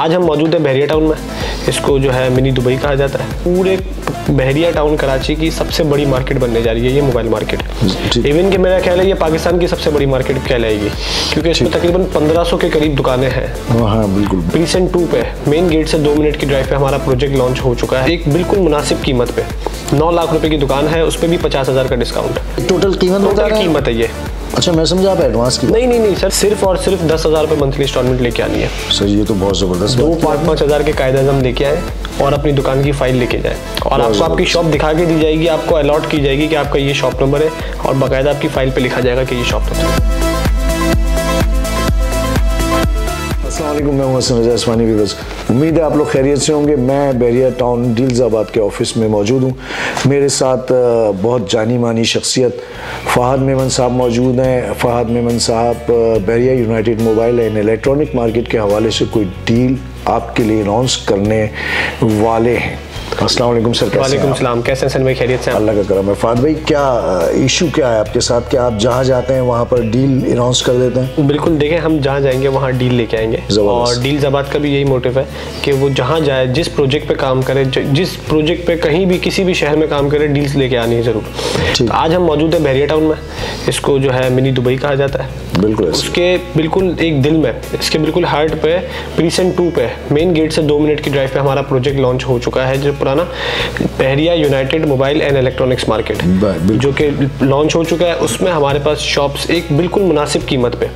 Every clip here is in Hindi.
आज हम मौजूद हैं बहरिया टाउन में। इसको जो है मिनी दुबई कहा जाता है। पूरे बहरिया टाउन कराची की सबसे बड़ी मार्केट बनने जा रही है ये मोबाइल मार्केट। इवन कि मेरा ख्याल है ये पाकिस्तान की सबसे बड़ी मार्केट कहलाएगी, क्योंकि इसमें तकरीबन 1500 के करीब दुकानें हैं। हाँ बिल्कुल। प्रीसेंट 2 पे मेन गेट से 2 मिनट की ड्राइव पे हमारा प्रोजेक्ट लॉन्च हो चुका है। एक बिल्कुल मुनासिब कीमत पे 9 लाख रुपए की दुकान है, उस पर भी 50,000 का डिस्काउंट। टोटल कीमत है ये। अच्छा, मैं समझा आप एडवांस की। नहीं सर, सिर्फ और सिर्फ 10,000 पे मंथली इंस्टॉलमेंट लेके आनी है। सर ये तो बहुत जबरदस्त। 5,000 के कायदे आजम लेके आए और अपनी दुकान की फाइल लेके जाए और आपको आपकी शॉप दिखा के दी जाएगी, आपको अलॉट की जाएगी कि आपका ये शॉप नंबर है और बाकायदा आपकी फाइल पे लिखा जाएगा कि ये शॉप नंबर है। अस्सलामुअलैकुम, मैं हसन रजा इस्फहानी। उम्मीद है आप लोग खैरियत से होंगे। मैं बहरिया टाउन डील्स आबाद के ऑफिस में मौजूद हूँ। मेरे साथ बहुत जानी मानी शख्सियत फवाद मेमन साहब मौजूद हैं। फवाद मेमन साहब Bahria united mobile and electronic market के हवाले से कोई डील आपके लिए अनाउंस करने वाले हैं। अस्सलामुअलैकुम सर। वालेकुम सलाम। कैसे हैं सर? मैं खैरियत से। अल्लाह का करम है। फवाद भाई, क्या इशू क्या है आपके साथ? क्या आप जहाँ जाते हैं वहाँ पर डील अनाउंस कर देते हैं? बिल्कुल, देखें हम जहाँ जाएंगे वहाँ डील लेके आएंगे। और डील्स आबाद का भी यही मोटिव है कि वो जहाँ जाए, जिस प्रोजेक्ट पे काम करे, जिस प्रोजेक्ट पे कहीं भी किसी भी शहर में काम करे, डील्स लेके आनी है ज़रूर। आज हम मौजूद है बहरिया टाउन में। इसको जो है मिनी दुबई कहा जाता है। बिल्कुल। उसके बिल्कुल एक दिल में, इसके बिल्कुल हार्ट पे प्रीसेंट 2 पे मेन गेट से 2 मिनट की ड्राइव पे हमारा प्रोजेक्ट लॉन्च हो चुका है। जो पुराना Bahria united mobile and electronics market जो कि लॉन्च हो चुका है, उसमें हमारे पास शॉप्स एक बिल्कुल मुनासिब कीमत पे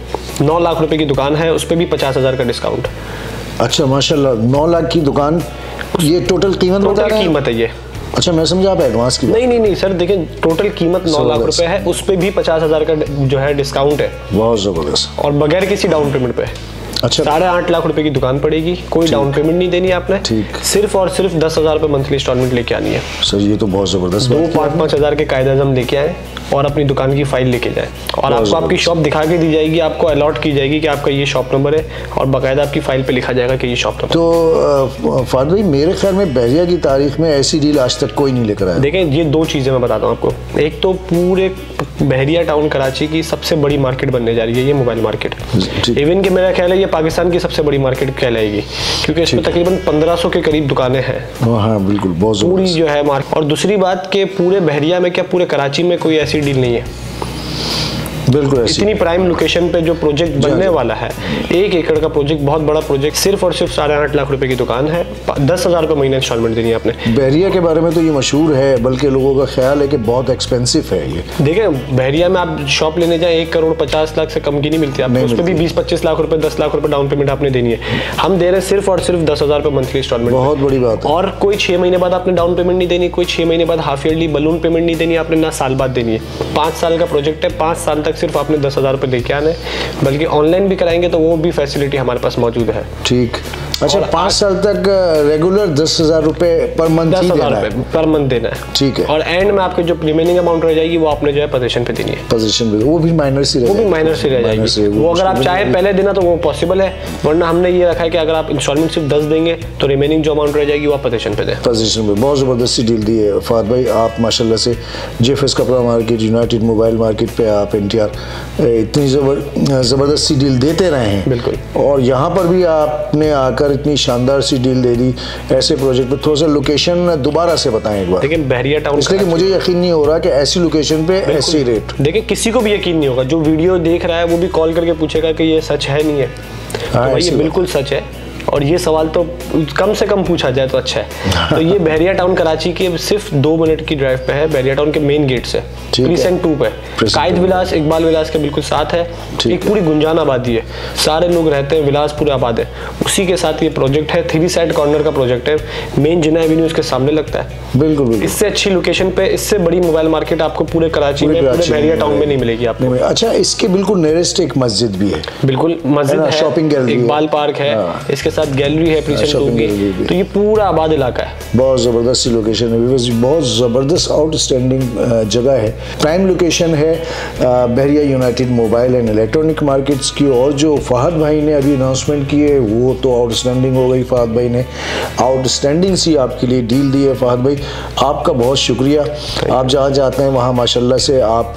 9 लाख रुपए की दुकान है, उस पर भी 50,000 का डिस्काउंट। अच्छा माशाल्लाह, 9 लाख की दुकान। ये टोटल कीमत है ये। अच्छा, मैं समझा आप एडवांस की। नहीं सर, देखिए टोटल कीमत 9 लाख रुपए है, उस पे भी 50,000 का जो है डिस्काउंट है। बहुत जबरदस्त। और बगैर किसी डाउन पेमेंट पे। अच्छा, 8.5 लाख रुपए की दुकान पड़ेगी। कोई डाउन पेमेंट नहीं देनी आपने। ठीक। सिर्फ और सिर्फ 10,000 रुपए मंथली इंस्टॉलमेंट लेके आनी है। सर ये तो बहुत जबरदस्त। 5,000 के कायदे आजम लेके आए और अपनी दुकान की फाइल लेके जाए और आपको आपकी शॉप दिखा के दी जाएगी, आपको अलॉट की जाएगी कि आपका ये शॉप नंबर है और बाकायदा आपकी फाइल पे लिखा जाएगा कि ये शॉप नंबर। तो फवाद भाई, मेरे ख्याल में बहरिया की तारीख में ऐसी डील आज तक कोई नहीं लेकर आया। देखें ये 2 चीज़ें मैं बताता हूँ आपको। एक तो पूरे बहरिया टाउन कराची की सबसे बड़ी मार्केट बनने जा रही है ये मोबाइल मार्केट। इवन कि मेरा ख्याल है ये पाकिस्तान की सबसे बड़ी मार्केट कहलाएगी, क्योंकि इसमें तकरीबन 1500 के करीब दुकानें हैं। हाँ बिल्कुल, बहुत पूरी जो है मार्केट। और दूसरी बात कि पूरे बहरिया में, क्या पूरे कराची में कोई ऐसी डील नहीं है। बिल्कुल, इतनी प्राइम लोकेशन पे जो प्रोजेक्ट बनने वाला है, 1 एकड़ का प्रोजेक्ट, बहुत बड़ा प्रोजेक्ट, सिर्फ और सिर्फ 8.5 लाख रुपए की दुकान है। 10,000 रुपए महीना इंस्टॉलमेंट देनी है आपने। बहरिया के बारे में तो ये मशहूर है, बल्कि लोगों का ख्याल है कि बहुत एक्सपेंसिव है ये। देखें बहरिया में आप शॉप लेने जाए 1 करोड़ 50 लाख से कम की नहीं मिलती आपको। उसमें भी 20-25 लाख रुपए, 10 लाख रुपए डाउन पेमेंट आपने देनी है। हम दे रहे हैं सिर्फ और सिर्फ 10,000 रुपए मंथली इंस्टॉलमेंट। बहुत बड़ी बात। और कोई 6 महीने बाद आपने डाउन पेमेंट नहीं देनी, कोई 6 महीने बाद हाफ ईयरली बलून पेमेंट नहीं देनी आपने, ना साल बाद देनी है। 5 साल का प्रोजेक्ट है, 5 साल तक सिर्फ आपने 10,000 रुपए लेके आने। बल्कि ऑनलाइन भी कराएंगे तो वो भी फैसिलिटी हमारे पास मौजूद है। ठीक। अच्छा, 5 साल तक रेगुलर 10,000 रुपए पर मंथ देना है। ठीक है। और एंड में आपके जो रिमेनिंग अमाउंट रह जाएगी वो आपने जो है पोजीशन पे देनी है। पोजीशन पे, वो भी माइनर से रह जाएगी। वो अगर आप चाहे पहले देना तो वो पॉसिबल है, वरना हमने ये रखा है कि अगर आप इंस्टॉलमेंट सिर्फ 10 देंगे तो रिमेनिंग जो अमाउंट रह जाएगी वो आप पोजीशन पे दें। पोजीशन पे बहुत जबरदस्ती डील दी है। फवाद भाई, आप माशाल्लाह से जेएफएस कपड़ा मार्केट, यूनाइटेड मोबाइल मार्केट पे आप एनटीआर इतनी जबरदस्ती डील देते रहे हैं। बिल्कुल। और यहाँ पर भी आपने आकर इतनी शानदार सी डील दे दी। ऐसे प्रोजेक्ट पे थोड़ा सा लोकेशन दोबारा से बताएं एक बार। लेकिन बहरिया टाउन, इसलिए कि मुझे यकीन नहीं हो रहा कि ऐसी लोकेशन पे ऐसी रेट। देखिए किसी को भी यकीन नहीं होगा, जो वीडियो देख रहा है वो भी कॉल करके पूछेगा कि ये सच है नहीं है। तो भाई ये बिल्कुल सच है और ये सवाल तो कम से कम पूछा जाए तो अच्छा है। तो ये बहरिया टाउन कराची के सिर्फ 2 मिनट की ड्राइव पे है। बहरिया टाउन के मेन गेट से प्रीसेंट 2 पे, कायद विलास, इकबाल विलास के बिल्कुल साथ है। एक पूरी गुंजान आबादी है, सारे लोग रहते हैं, विलास पूरा आबाद है। उसी के साथ ये प्रोजेक्ट है। 3 साइड कॉर्नर का प्रोजेक्ट है। मेन जिना एवेन्यू इसके सामने लगता है। बिल्कुल। इससे अच्छी लोकेशन पे, इससे बड़ी मोबाइल मार्केट आपको पूरे कराची में, पूरे बहरिया टाउन में नहीं मिलेगी आपको। अच्छा, इसके बिल्कुल नियरेस्ट एक मस्जिद भी है। बिल्कुल, मस्जिद है, शॉपिंग गैलरी, इकबाल पार्क है, इसके साथ गैलरी है, तो ये पूरा आबाद इलाका है। बहुत जबरदस्त लोकेशन है, बहुत जबरदस्त आउटस्टैंडिंग जगह है, प्राइम लोकेशन है Bahria united mobile and electronic markets की। और जो फवाद भाई ने अभी अनाउंसमेंट की है वो तो आउटस्टैंडिंग हो गई। फवाद भाई ने आउटस्टैंडिंग सी आपके लिए डील दी है। फवाद भाई, आपका बहुत शुक्रिया। आप जहाँ जाते हैं वहाँ माशाल्लाह से आप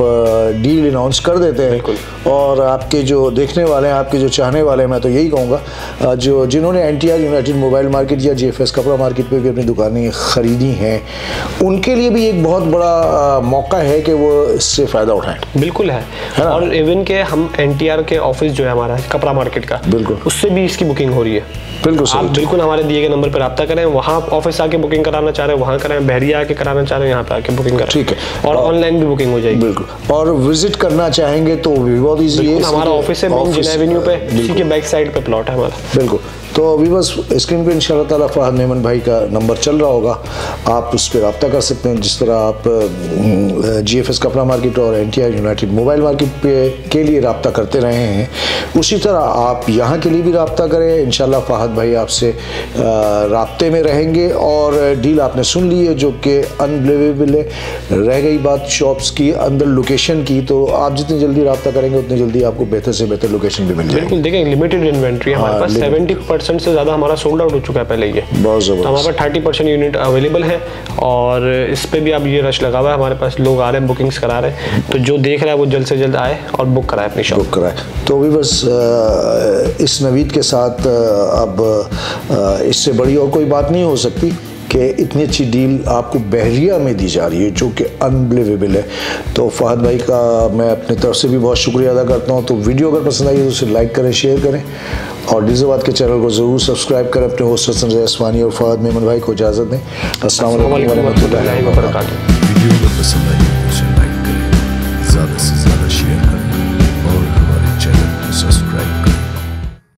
डील अनाउंस कर देते हैं और आपके जो देखने वाले हैं, आपके जो चाहने वाले हैं, मैं तो यही कहूँगा जो जिन्होंने NTR यूनाइटेड मोबाइल मार्केट या JFS कपड़ा मार्केट पे भी अपनी दुकानें ख़रीदी हैं, उनके लिए भी एक बहुत बड़ा मौका है कि वो इससे फ़ायदा उठाएँ। बिल्कुल है और इवन के हम NTR के ऑफिस जो है हमारा कपड़ा मार्केट का, बिल्कुल उससे भी इसकी बुकिंग हो रही है। बिल्कुल आप बिल्कुल हमारे दिए गए नंबर पर रब्ता करें, वहाँ ऑफिस आके बुकिंग कराना चाह रहे हैं वहाँ कराएं, बहरिया आके कराना चाह रहे हैं यहाँ पे आके बुकिंग करें, ठीक है, और ऑनलाइन भी बुकिंग हो जाएगी। बिल्कुल, और विजिट करना चाहेंगे तो भी बहुत ईजी है, हमारा ऑफिस है MG एवेन्यू पे, इसी के बैक साइड पे प्लॉट है हमारा। बिल्कुल, तो व्यूअर्स स्क्रीन पे इंशाल्लाह ताला फवाद मेमन भाई का नंबर चल रहा होगा, आप उस पर रब्ता कर सकते हैं। जिस तरह आप JFS कपड़ा मार्केट और NTR यूनाइटेड मोबाइल मार्केट पे के लिए रब्ता करते रहे हैं, उसी तरह आप यहाँ के लिए भी रब्ता करें। इंशाल्लाह फवाद भाई आपसे रब्ते में रहेंगे। और डील आपने सुन ली है जो कि अनबिलीवेबल है। रह गई बात शॉप्स की, अंदर लोकेशन की, तो आप जितनी जल्दी रब्ता करेंगे उतनी जल्दी आपको बेहतर से बेहतर लोकेशन भी मिल जाएगी। बिल्कुल, देखें लिमिटेड इन्वेंट्री हमारे पास 70% से ज़्यादा हमारा सोल्ड आउट हो चुका है पहले ये, बहुत ज़बरदस्त। हमारे पास 30% यूनिट अवेलेबल है और इस पे भी अब ये रश लगा हुआ है, हमारे पास लोग आ रहे हैं, बुकिंग्स करा रहे हैं, तो जो देख रहा है वो जल्द से जल्द आए और बुक कराए अपनी शॉप, बुक कराए। तो भी बस इस नवीद के साथ अब इससे बड़ी और कोई बात नहीं हो सकती कि इतनी अच्छी डील आपको बहरिया में दी जा रही है जो कि अनबिलीवेबल है। तो फवाद भाई का मैं अपनी तरफ से भी बहुत शुक्रिया अदा करता हूँ। तो वीडियो अगर पसंद आई है तो उसे लाइक करें, शेयर करें और डील्स अबाद के चैनल को ज़रूर सब्सक्राइब करें। अपने होस्ट हसन रज़ा इस्फहानी और फवाद मेमन भाई को इजाज़त दें। अस्सलाम वालेकुम।